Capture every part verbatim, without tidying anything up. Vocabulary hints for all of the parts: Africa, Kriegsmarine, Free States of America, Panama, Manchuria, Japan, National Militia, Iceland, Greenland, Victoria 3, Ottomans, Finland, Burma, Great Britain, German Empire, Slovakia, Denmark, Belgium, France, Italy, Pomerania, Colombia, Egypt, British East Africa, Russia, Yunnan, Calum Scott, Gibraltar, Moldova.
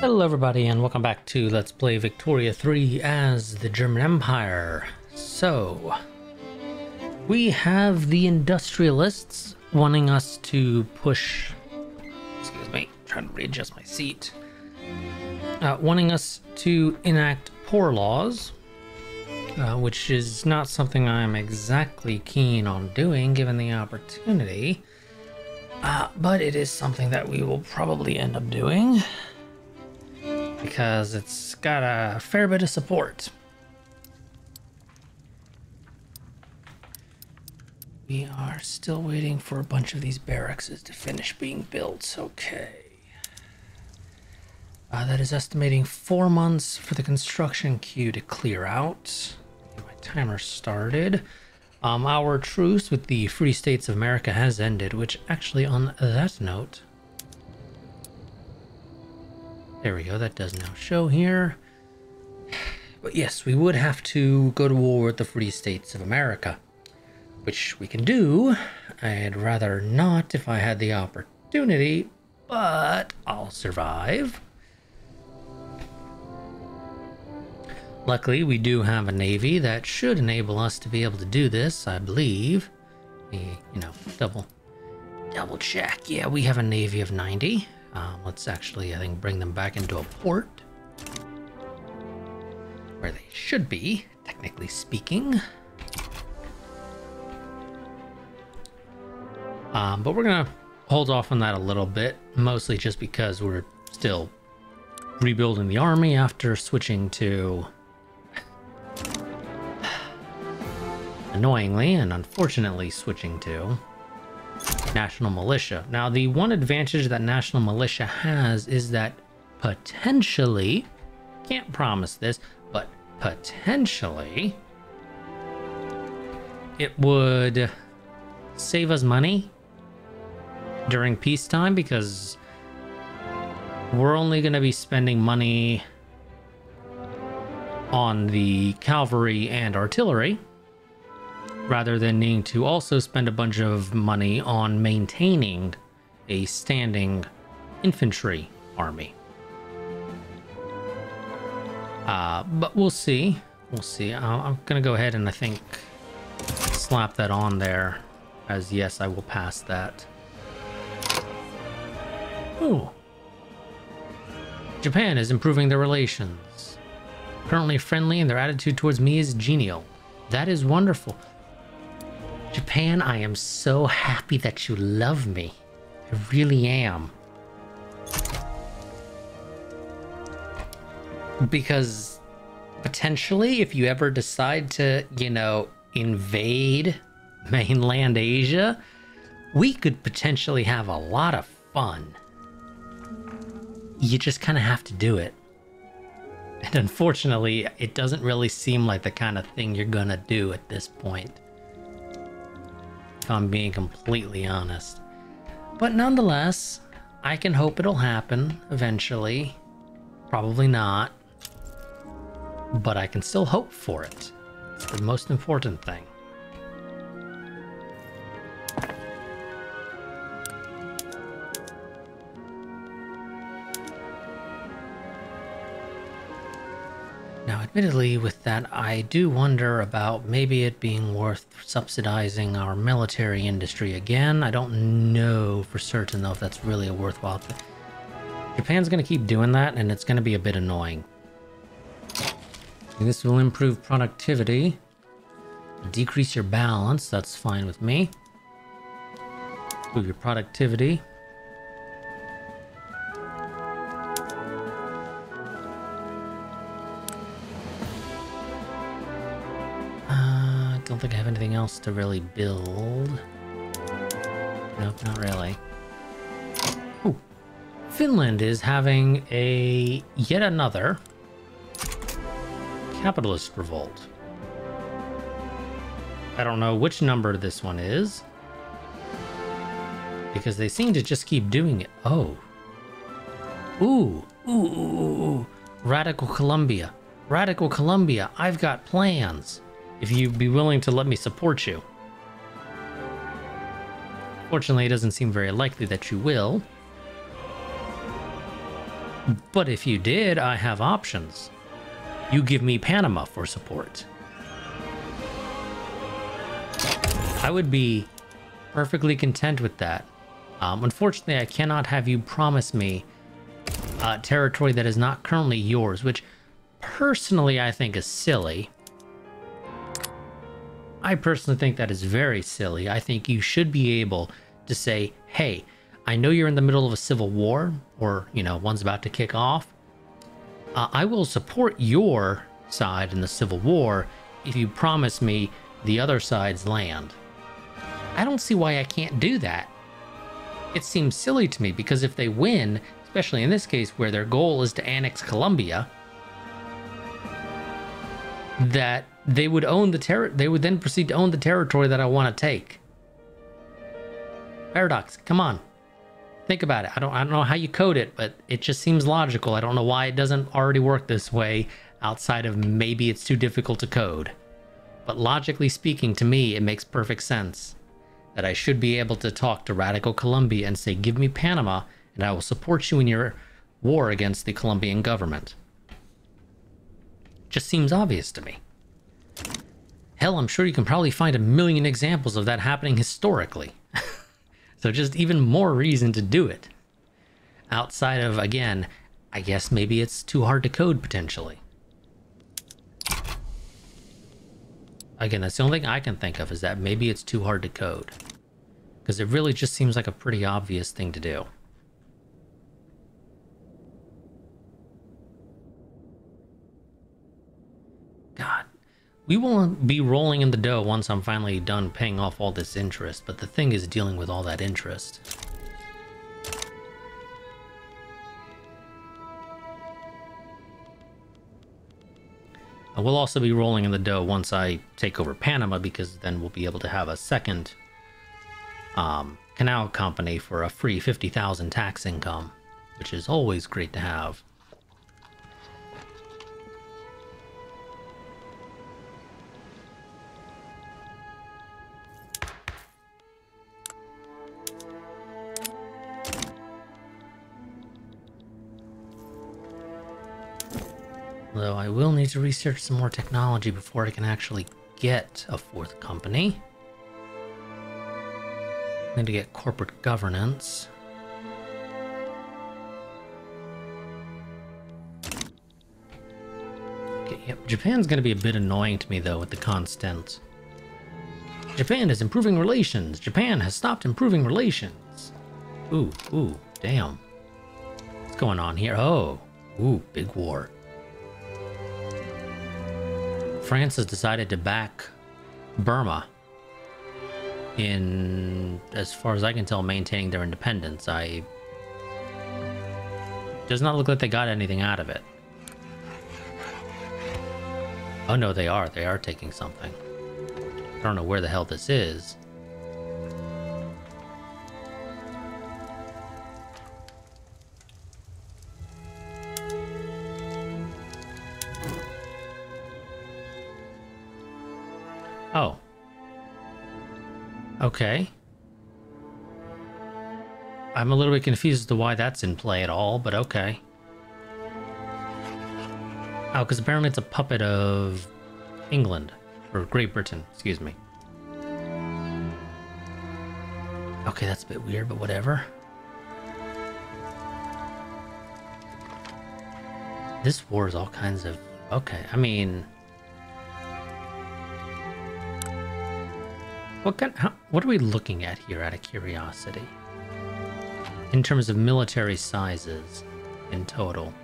Hello everybody and welcome back to Let's Play Victoria three as the German Empire. So, we have the industrialists wanting us to push, excuse me, I'm trying to readjust my seat, uh, wanting us to enact poor laws, uh, which is not something I'm exactly keen on doing given the opportunity, uh, but it is something that we will probably end up doing. Because it's got a fair bit of support. We are still waiting for a bunch of these barracks to finish being built. Okay. Uh, that is estimating four months for the construction queue to clear out. My timer started. Um, our truce with the Free States of America has ended, which actually on that note... There we go, that does now show here. But yes, we would have to go to war with the Free States of America, which we can do. I'd rather not if I had the opportunity, but I'll survive. Luckily, we do have a navy that should enable us to be able to do this, I believe. You know, double, double check. Yeah, we have a navy of ninety. Um, let's actually, I think, bring them back into a port where they should be, technically speaking. Um, but we're going to hold off on that a little bit, mostly just because we're still rebuilding the army after switching to, annoyingly and unfortunately, switching to National Militia. Now, the one advantage that National Militia has is that potentially, can't promise this, but potentially it would save us money during peacetime, because we're only going to be spending money on the cavalry and artillery, rather than needing to also spend a bunch of money on maintaining a standing infantry army. Uh, but we'll see. We'll see. I'm going to go ahead and I think slap that on there as yes, I will pass that. Ooh. Japan is improving their relations. Currently friendly and their attitude towards me is genial. That is wonderful. Japan, I am so happy that you love me. I really am. Because potentially, if you ever decide to, you know, invade mainland Asia, we could potentially have a lot of fun. You just kind of have to do it. And unfortunately, it doesn't really seem like the kind of thing you're gonna do at this point, if I'm being completely honest. But nonetheless, I can hope it'll happen eventually. Probably not. But I can still hope for it. It's the most important thing. Now, admittedly, with that, I do wonder about maybe it being worth subsidizing our military industry again. I don't know for certain, though, if that's really a worthwhile thing. Japan's going to keep doing that, and it's going to be a bit annoying. And this will improve productivity. Decrease your balance. That's fine with me. Improve your productivity. I don't think I have anything else to really build. Nope, not really. Ooh. Finland is having a yet another capitalist revolt. I don't know which number this one is, because they seem to just keep doing it. Oh. Ooh. Ooh. Ooh, ooh, ooh. Radical Colombia. Radical Colombia. I've got plans. If you'd be willing to let me support you. Fortunately, it doesn't seem very likely that you will. But if you did, I have options. You give me Panama for support. I would be perfectly content with that. Um, unfortunately, I cannot have you promise me uh, territory that is not currently yours, which personally I think is silly. I personally think that is very silly. I think you should be able to say, hey, I know you're in the middle of a civil war, or, you know, one's about to kick off. Uh, I will support your side in the civil war if you promise me the other side's land. I don't see why I can't do that. It seems silly to me, because if they win, especially in this case where their goal is to annex Colombia, that they would own the ter- they would then proceed to own the territory that I want to take. Paradox, come on. Think about it. I don't I don't know how you code it, but it just seems logical. I don't know why it doesn't already work this way, outside of maybe it's too difficult to code. But logically speaking, to me, it makes perfect sense that I should be able to talk to Radical Colombia and say, give me Panama, and I will support you in your war against the Colombian government. Just seems obvious to me. Hell, I'm sure you can probably find a million examples of that happening historically. So just even more reason to do it. Outside of, again, I guess maybe it's too hard to code potentially. Again, that's the only thing I can think of, is that maybe it's too hard to code. Because it really just seems like a pretty obvious thing to do. God. We won't be rolling in the dough once I'm finally done paying off all this interest, but the thing is dealing with all that interest. I will also be rolling in the dough once I take over Panama, because then we'll be able to have a second um, canal company for a free fifty thousand tax income, which is always great to have. Though I will need to research some more technology before I can actually get a fourth company. I need to get corporate governance. Okay, yep. Japan's going to be a bit annoying to me, though, with the constant. Japan is improving relations. Japan has stopped improving relations. Ooh, ooh, damn. What's going on here? Oh, ooh, big war. France has decided to back Burma in, as far as I can tell, maintaining their independence. I does not look like they got anything out of it. Oh no, they are. They are taking something. I don't know where the hell this is. Oh. Okay. I'm a little bit confused as to why that's in play at all, but okay. Oh, because apparently it's a puppet of England, or Great Britain, excuse me. Okay, that's a bit weird, but whatever. This war is all kinds of... Okay, I mean... What kind, how, what are we looking at here, out of curiosity? In terms of military sizes in total.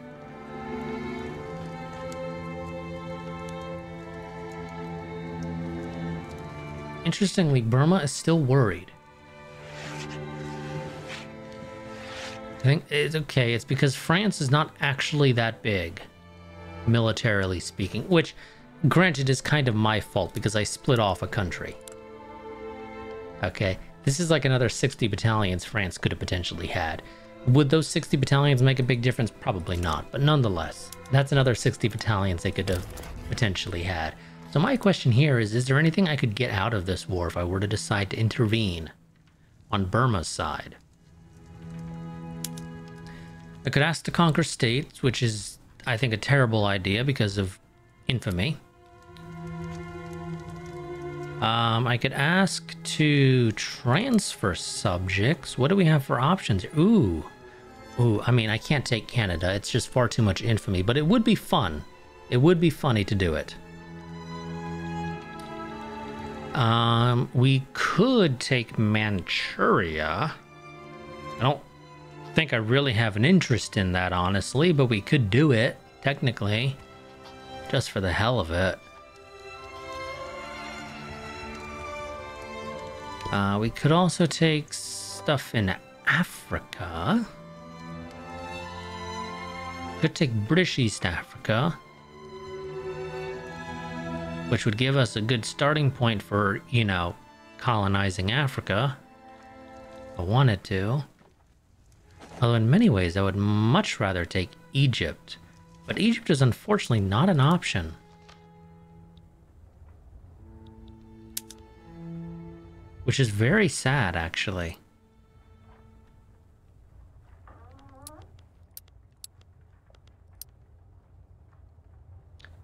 Interestingly, Burma is still worried. I think it's okay. It's because France is not actually that big, militarily speaking, which, granted, is kind of my fault because I split off a country. Okay, this is like another sixty battalions France could have potentially had. Would those sixty battalions make a big difference? Probably not, but nonetheless, that's another sixty battalions they could have potentially had. So my question here is, is there anything I could get out of this war if I were to decide to intervene on Burma's side? The Cadasta conquer states, which is, I think, a terrible idea because of infamy. Um, I could ask to transfer subjects. What do we have for options? Ooh. Ooh, I mean, I can't take Canada. It's just far too much infamy, but it would be fun. It would be funny to do it. Um, we could take Manchuria. I don't think I really have an interest in that, honestly, but we could do it, technically, just for the hell of it. Uh, we could also take stuff in Africa. Could take British East Africa, which would give us a good starting point for, you know, colonizing Africa. If I wanted to. Although in many ways I would much rather take Egypt. But Egypt is unfortunately not an option. Which is very sad, actually.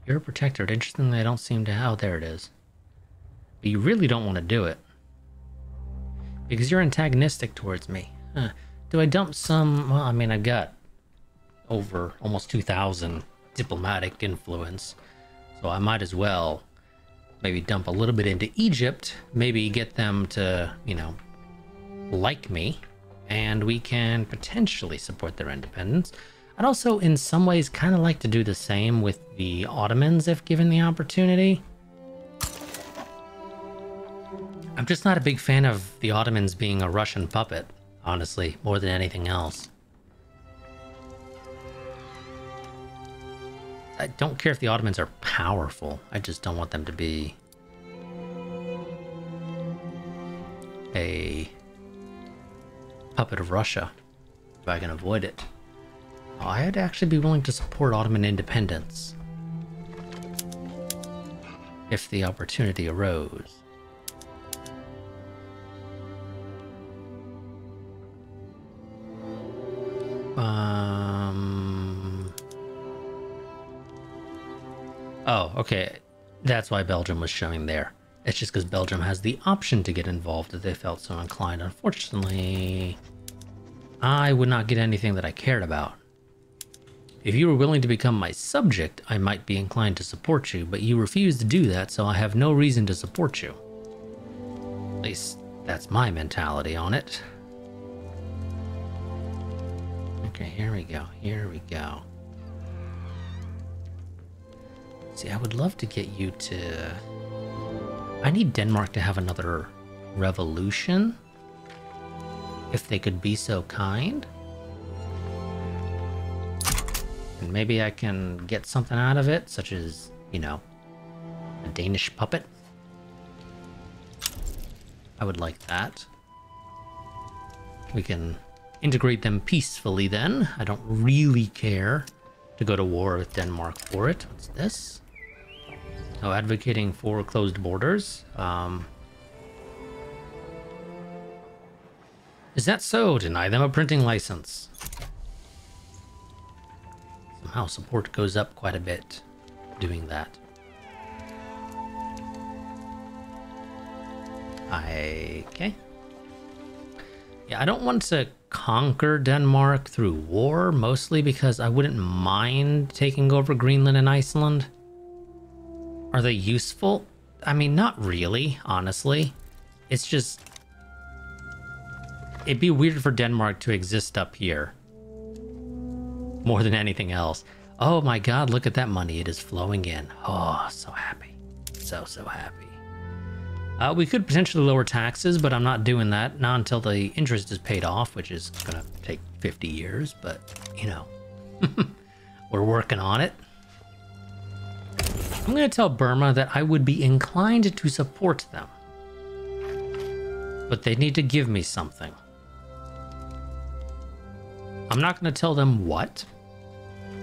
You're a protector. Interestingly, I don't seem to have... Oh, there it is. But you really don't want to do it. Because you're antagonistic towards me. Huh. Do I dump some... Well, I mean, I've got over almost two thousand diplomatic influence. So I might as well... Maybe dump a little bit into Egypt, maybe get them to, you know, like me, and we can potentially support their independence. I'd also, in some ways, kind of like to do the same with the Ottomans if given the opportunity. I'm just not a big fan of the Ottomans being a Russian puppet, honestly, more than anything else. I don't care if the Ottomans are powerful. I just don't want them to be a puppet of Russia, if I can avoid it. I'd actually be willing to support Ottoman independence if the opportunity arose. Um... Oh, okay. That's why Belgium was showing there. It's just because Belgium has the option to get involved if they felt so inclined. Unfortunately, I would not get anything that I cared about. If you were willing to become my subject, I might be inclined to support you, but you refuse to do that, so I have no reason to support you. At least, that's my mentality on it. Okay, here we go. Here we go. See, I would love to get you to... I need Denmark to have another revolution. If they could be so kind. And maybe I can get something out of it, such as, you know, a Danish puppet. I would like that. We can integrate them peacefully then. I don't really care to go to war with Denmark for it. What's this? Oh, advocating for closed borders. Um, is that so? Deny them a printing license. Somehow support goes up quite a bit doing that. I, okay. Yeah, I don't want to conquer Denmark through war, mostly because I wouldn't mind taking over Greenland and Iceland. Are they useful? I mean, not really, honestly. It's just... It'd be weird for Denmark to exist up here. More than anything else. Oh my god, look at that money. It is flowing in. Oh, so happy. So, so happy. Uh, we could potentially lower taxes, but I'm not doing that. Not until the interest is paid off, which is going to take fifty years, but, you know, we're working on it. I'm going to tell Burma that I would be inclined to support them, but they need to give me something. I'm not going to tell them what.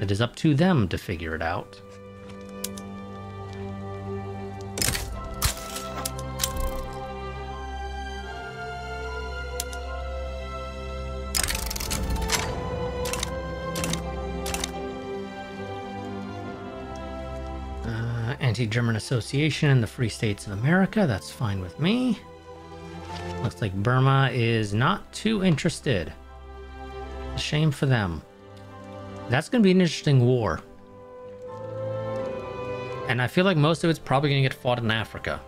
It is up to them to figure it out. Anti-German Association and the Free States of America. That's fine with me. Looks like Burma is not too interested. A shame for them. That's going to be an interesting war. And I feel like most of it's probably going to get fought in Africa,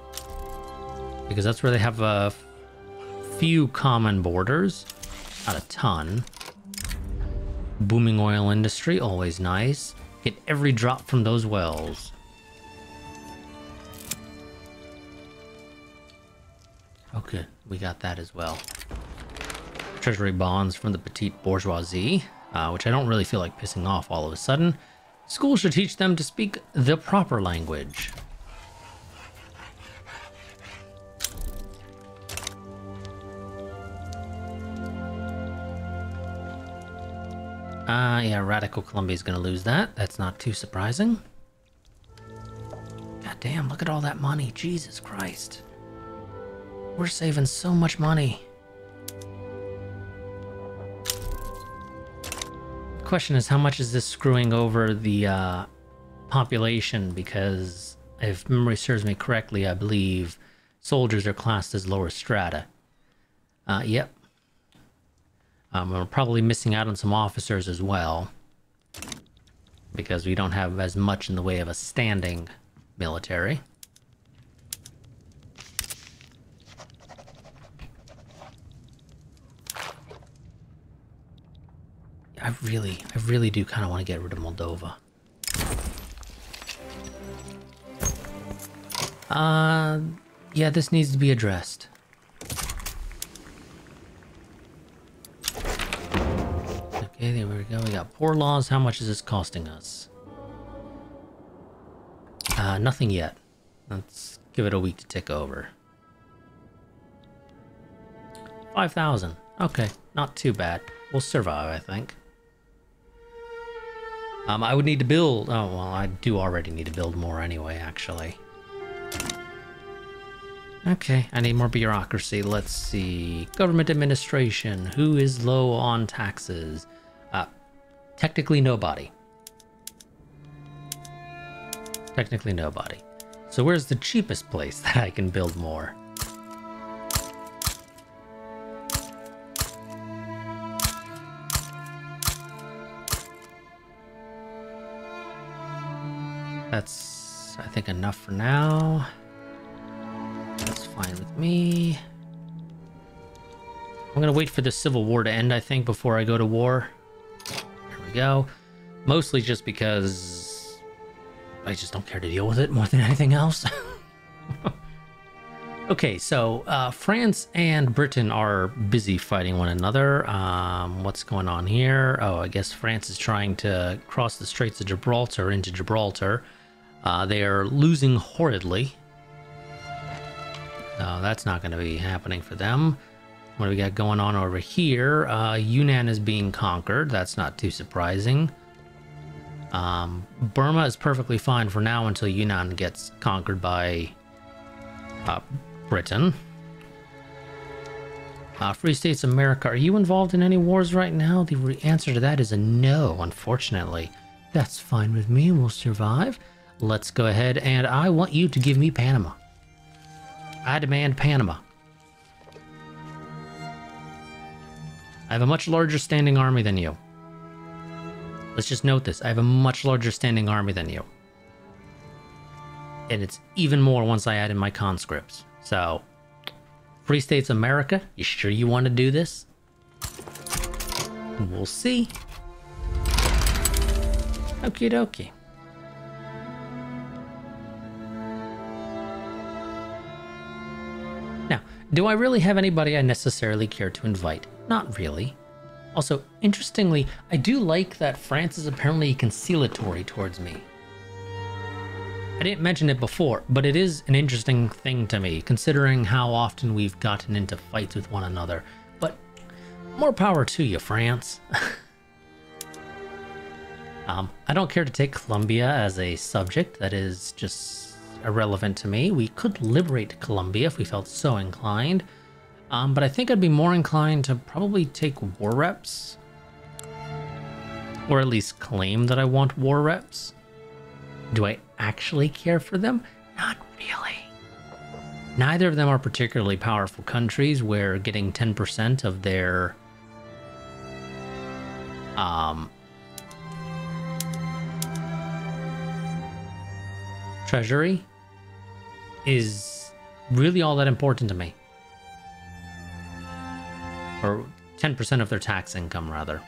because that's where they have a few common borders. Not a ton. Booming oil industry, always nice. Get every drop from those wells. Okay, we got that as well. Treasury bonds from the petite bourgeoisie, uh, which I don't really feel like pissing off all of a sudden. School should teach them to speak the proper language. Ah, uh, yeah, Radical Colombia is going to lose that. That's not too surprising. God damn, look at all that money. Jesus Christ. We're saving so much money. The question is, how much is this screwing over the uh, population? Because if memory serves me correctly, I believe soldiers are classed as lower strata. Uh, yep. Um, we're probably missing out on some officers as well, because we don't have as much in the way of a standing military. I really, I really do kind of want to get rid of Moldova. Uh, yeah, this needs to be addressed. Okay, there we go. We got poor laws. How much is this costing us? Uh, nothing yet. Let's give it a week to tick over. five thousand. Okay, not too bad. We'll survive, I think. Um, I would need to build... Oh, well, I do already need to build more anyway, actually. Okay, I need more bureaucracy. Let's see. Government administration. Who is low on taxes? Technically nobody. Technically nobody. So where's the cheapest place that I can build more? That's, I think, enough for now. That's fine with me. I'm gonna wait for the Civil War to end, I think, before I go to war. Go, mostly just because I just don't care to deal with it more than anything else. Okay, so uh, France and Britain are busy fighting one another. Um, what's going on here? Oh, I guess France is trying to cross the Straits of Gibraltar into Gibraltar. Uh, they are losing horridly. Uh, that's not going to be happening for them. What do we got going on over here? Uh, Yunnan is being conquered. That's not too surprising. Um, Burma is perfectly fine for now until Yunnan gets conquered by uh, Britain. Uh, Free States of America, are you involved in any wars right now? The answer to that is a no, unfortunately. That's fine with me. We'll survive. Let's go ahead, and I want you to give me Panama. I demand Panama. I have a much larger standing army than you. Let's just note this. I have a much larger standing army than you. And it's even more once I add in my conscripts. So, Free States of America, you sure you want to do this? We'll see. Okie dokie. Now, do I really have anybody I necessarily care to invite? Not really. Also, interestingly, I do like that France is apparently conciliatory towards me. I didn't mention it before, but it is an interesting thing to me, considering how often we've gotten into fights with one another. But more power to you, France. um, I don't care to take Colombia as a subject. That is just irrelevant to me. We could liberate Colombia if we felt so inclined. Um, but I think I'd be more inclined to probably take war reps, or at least claim that I want war reps. Do I actually care for them? Not really. Neither of them are particularly powerful countries where getting ten percent of their um, treasury is really all that important to me. Or ten percent of their tax income, rather.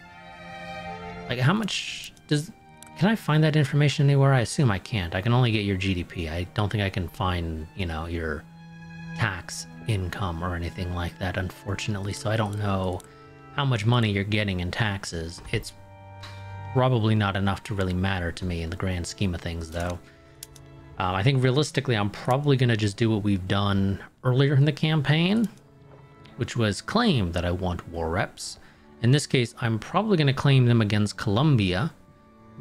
Like, how much does... Can I find that information anywhere? I assume I can't. I can only get your G D P. I don't think I can find, you know, your tax income or anything like that, unfortunately. So I don't know how much money you're getting in taxes. It's probably not enough to really matter to me in the grand scheme of things, though. Um, I think realistically, I'm probably going to just do what we've done earlier in the campaign, which was claim that I want war reps. In this case, I'm probably going to claim them against Colombia,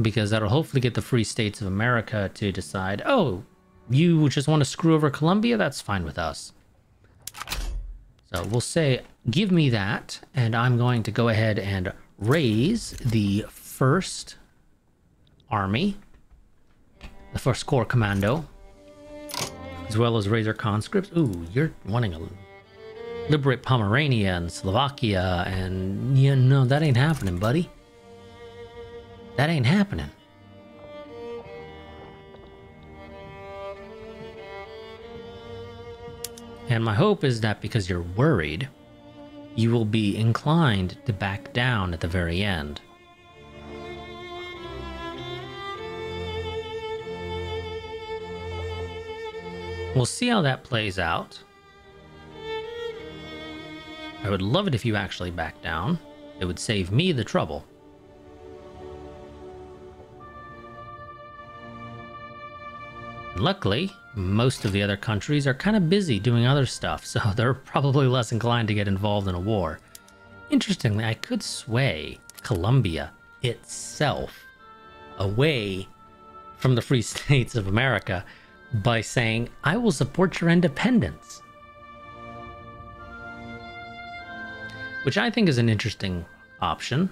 because that'll hopefully get the Free States of America to decide, oh, you just want to screw over Colombia? That's fine with us. So we'll say, give me that, and I'm going to go ahead and raise the first army, the first corps commando, as well as raise our conscripts. Ooh, you're wanting to liberate Pomerania and Slovakia, and you know, that ain't happening, buddy. That ain't happening. And my hope is that because you're worried, you will be inclined to back down at the very end. We'll see how that plays out. I would love it if you actually backed down. It would save me the trouble. Luckily, most of the other countries are kind of busy doing other stuff, so they're probably less inclined to get involved in a war. Interestingly, I could sway Colombia itself away from the Free States of America by saying, I will support your independence. Which I think is an interesting option.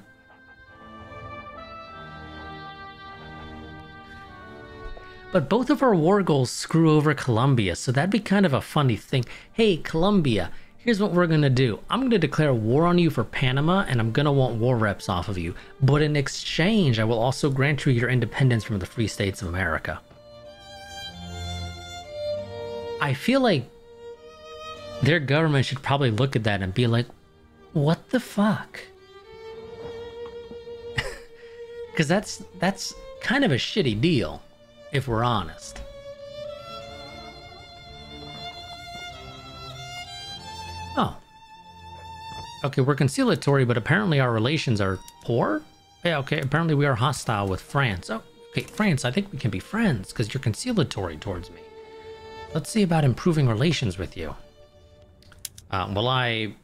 But both of our war goals screw over Colombia, so that'd be kind of a funny thing. Hey, Colombia, here's what we're going to do. I'm going to declare war on you for Panama, and I'm going to want war reps off of you. But in exchange, I will also grant you your independence from the Free States of America. I feel like their government should probably look at that and be like, what the fuck? Because that's, that's kind of a shitty deal. If we're honest. Oh. Okay, we're conciliatory, but apparently our relations are poor? Yeah, okay, apparently we are hostile with France. Oh, okay, France, I think we can be friends, because you're conciliatory towards me. Let's see about improving relations with you. Uh, will I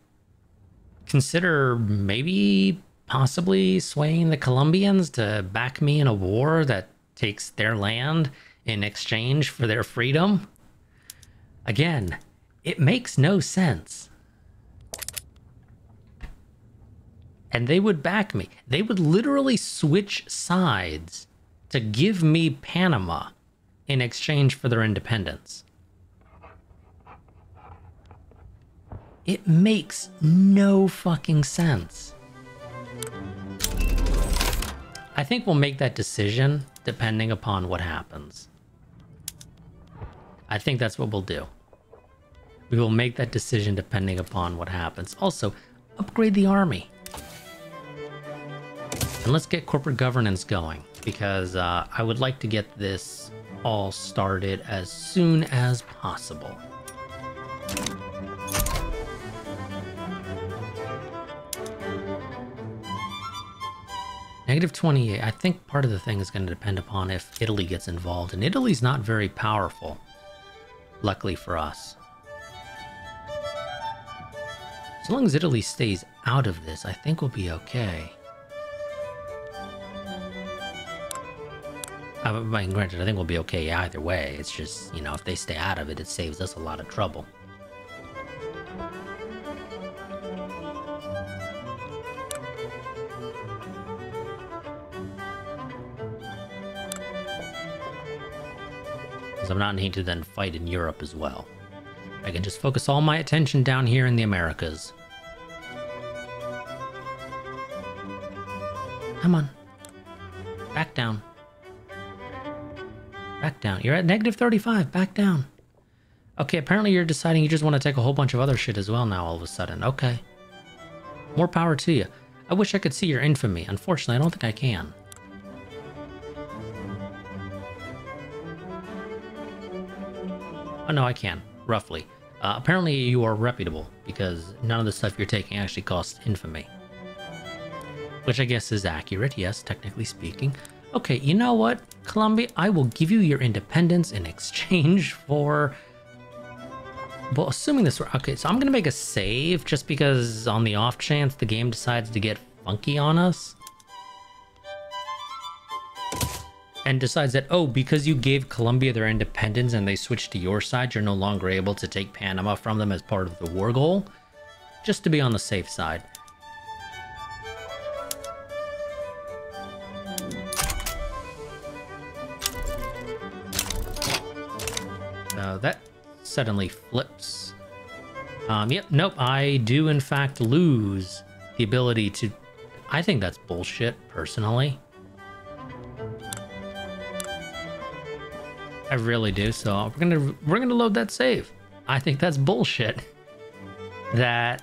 consider maybe, possibly swaying the Colombians to back me in a war that takes their land in exchange for their freedom? Again, it makes no sense. And they would back me. They would literally switch sides to give me Panama in exchange for their independence. It makes no fucking sense. I think we'll make that decision depending upon what happens. I think that's what we'll do. We will make that decision depending upon what happens. Also, upgrade the army. And let's get corporate governance going, because uh, I would like to get this all started as soon as possible. negative twenty-eight, I think part of the thing is going to depend upon if Italy gets involved, and Italy's not very powerful, luckily for us. So long as Italy stays out of this, I think we'll be okay. I mean, granted, I think we'll be okay either way. It's just, you know, if they stay out of it, it saves us a lot of trouble. because I'm not needing to then fight in Europe as well. I can just focus all my attention down here in the Americas. Come on. Back down. Back down. You're at negative thirty-five. Back down. Okay, apparently you're deciding you just want to take a whole bunch of other shit as well now all of a sudden. Okay. More power to you. I wish I could see your infamy. Unfortunately, I don't think I can. Oh, no, I can. Roughly. Uh, apparently you are reputable, because none of the stuff you're taking actually costs infamy. Which I guess is accurate, yes, technically speaking. Okay, you know what, Colombia? I will give you your independence in exchange for... Well, assuming this were... Okay, so I'm going to make a save, just because on the off chance the game decides to get funky on us. And decides that, oh, because you gave Colombia their independence and they switched to your side, you're no longer able to take Panama from them as part of the war goal. Just to be on the safe side. Uh, that suddenly flips. Um, yep, nope, I do in fact lose the ability to... I think that's bullshit, personally. I really do, so we're gonna we're gonna load that save. I think that's bullshit. That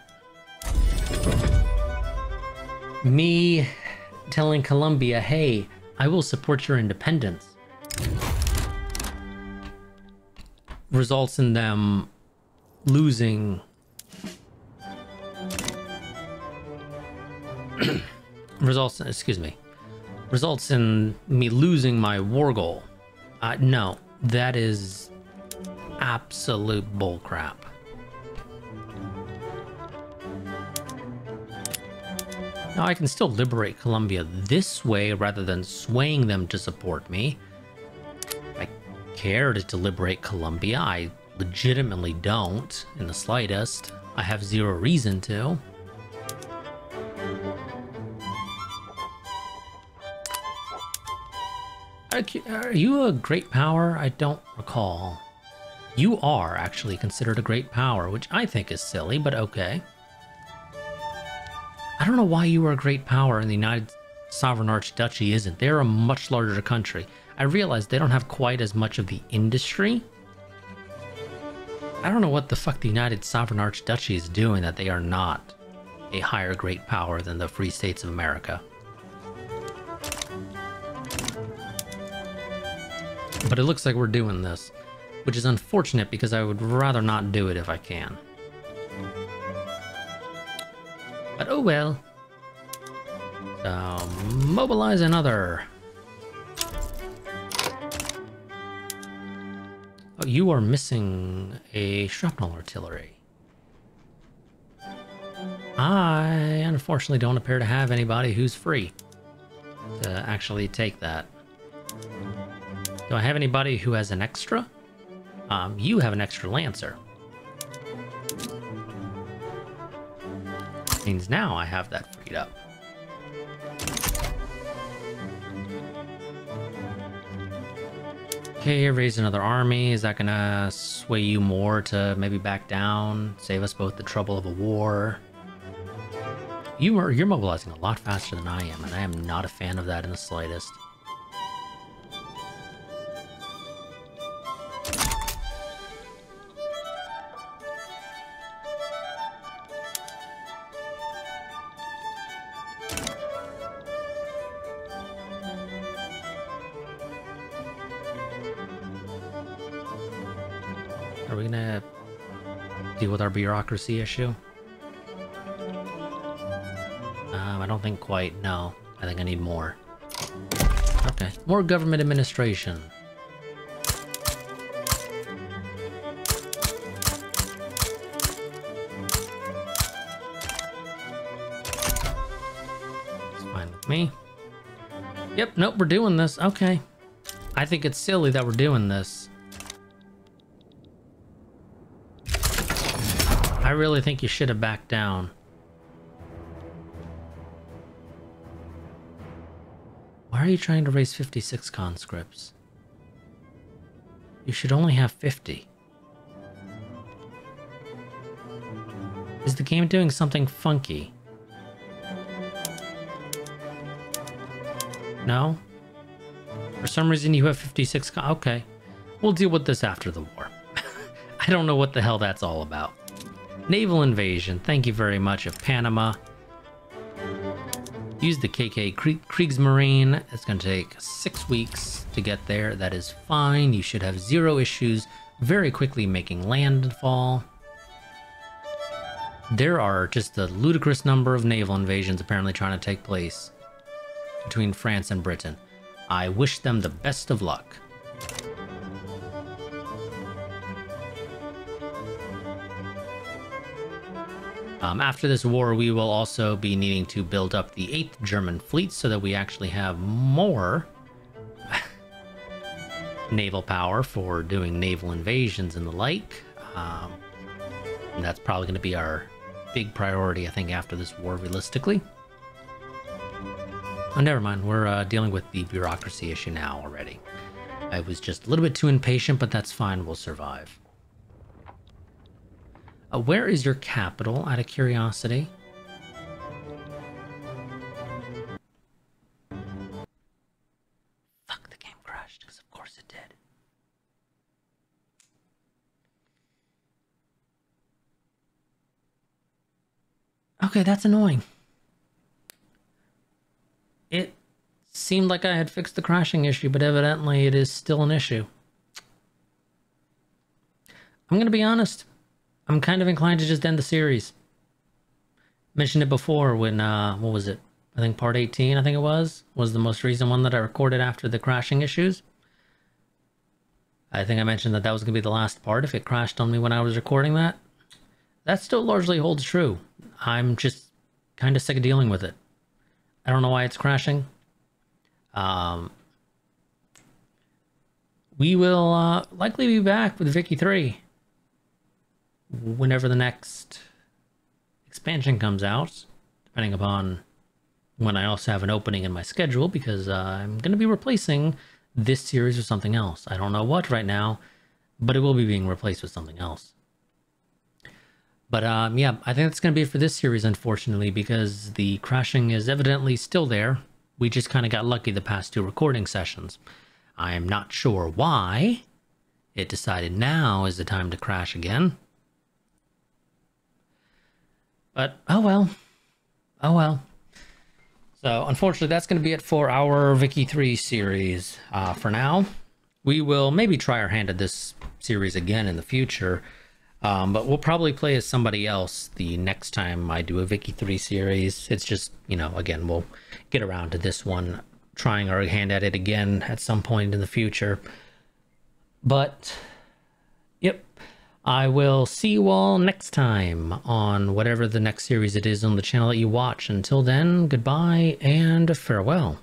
me telling Colombia, hey, I will support your independence, results in them losing results excuse me results in me losing my war goal. Uh, no. That is absolute bullcrap. Now I can still liberate Colombia this way rather than swaying them to support me. If I cared to liberate Colombia, I legitimately don't in the slightest. I have zero reason to. Are you a great power? I don't recall. You are actually considered a great power, which I think is silly, but okay. I don't know why you are a great power and the United Sovereign Archduchy isn't. They're a much larger country. I realize they don't have quite as much of the industry. I don't know what the fuck the United Sovereign Archduchy is doing that they are not a higher great power than the Free States of America. But it looks like we're doing this, which is unfortunate because I would rather not do it if I can. But oh well. So, mobilize another. Oh, you are missing a shrapnel artillery. I unfortunately don't appear to have anybody who's free to actually take that. Do I have anybody who has an extra? Um, you have an extra Lancer. Means now I have that freed up. Okay, raise another army. Is that gonna sway you more to maybe back down? Save us both the trouble of a war? You are, you're mobilizing a lot faster than I am, and I am not a fan of that in the slightest. With our bureaucracy issue? Um, I don't think quite, no. I think I need more. Okay, more government administration. It's fine with me. Yep, nope, we're doing this. Okay. I think it's silly that we're doing this. I really think you should have backed down. Why are you trying to raise fifty-six conscripts? You should only have fifty. Is the game doing something funky? No? For some reason you have fifty-six... Okay. We'll deal with this after the war. I don't know what the hell that's all about. Naval invasion. Thank you very much of Panama. Use the K K Kriegsmarine. It's going to take six weeks to get there. That is fine. You should have zero issues. Very quickly making landfall. There are just a ludicrous number of naval invasions apparently trying to take place between France and Britain. I wish them the best of luck. Um, after this war, we will also be needing to build up the eighth German fleet so that we actually have more naval power for doing naval invasions and the like. Um, and that's probably going to be our big priority, I think, after this war, realistically. Oh, never mind. We're uh, dealing with the bureaucracy issue now already. I was just a little bit too impatient, but that's fine. We'll survive. Uh, where is your capital, out of curiosity? Fuck, the game crashed, because of course it did. Okay, that's annoying. It seemed like I had fixed the crashing issue, but evidently it is still an issue. I'm going to be honest. I'm kind of inclined to just end the series. Mentioned it before when, uh, what was it? I think part eighteen, I think it was, was the most recent one that I recorded after the crashing issues. I think I mentioned that that was going to be the last part if it crashed on me when I was recording that. That still largely holds true. I'm just kind of sick of dealing with it. I don't know why it's crashing. Um, we will uh, likely be back with Vicky three. Whenever the next expansion comes out, depending upon when I also have an opening in my schedule, because uh, I'm going to be replacing this series with something else. I don't know what right now, but it will be being replaced with something else. But um, yeah, I think that's going to be it for this series, unfortunately, because the crashing is evidently still there. We just kind of got lucky the past two recording sessions. I am not sure why it decided now is the time to crash again. But, oh well. Oh well. So, unfortunately, that's going to be it for our Vicky three series uh, for now. We will maybe try our hand at this series again in the future. Um, but we'll probably play as somebody else the next time I do a Vicky three series. It's just, you know, again, we'll get around to this one. Trying our hand at it again at some point in the future. But, yep. I will see you all next time on whatever the next series it is on the channel that you watch. Until then, goodbye and farewell.